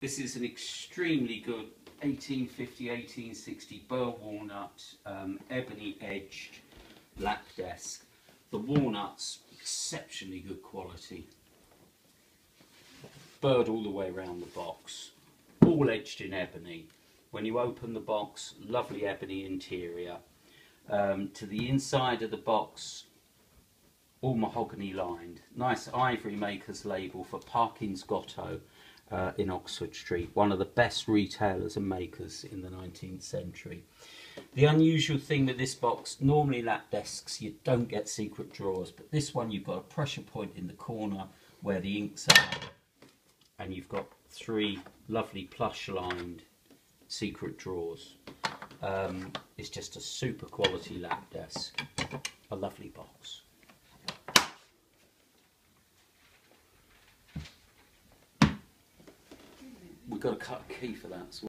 This is an extremely good 1850-1860 Burr Walnut ebony edged black desk. The walnut's exceptionally good quality. Burred all the way around the box, all edged in ebony. When you open the box, lovely ebony interior. To the inside of the box, all mahogany lined. Nice ivory maker's label for Parkins Gotto in Oxford Street, one of the best retailers and makers in the 19th century. The unusual thing with this box, normally lap desks you don't get secret drawers, but this one you've got a pressure point in the corner where the inks are, and you've got three lovely plush lined secret drawers. It's just a super quality lap desk, a lovely box. We've got to cut a key for that as well.